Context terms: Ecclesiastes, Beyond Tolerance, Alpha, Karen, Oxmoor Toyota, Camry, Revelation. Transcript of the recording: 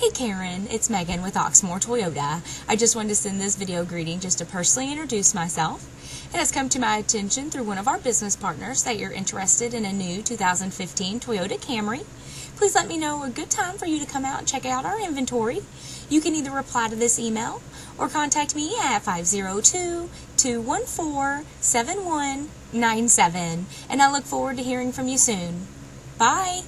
Hey Karen, it's Megan with Oxmoor Toyota. I just wanted to send this video greeting just to personally introduce myself. It has come to my attention through one of our business partners that you're interested in a new 2015 Toyota Camry. Please let me know a good time for you to come out and check out our inventory. You can either reply to this email or contact me at 502-214-7197. And I look forward to hearing from you soon. Bye!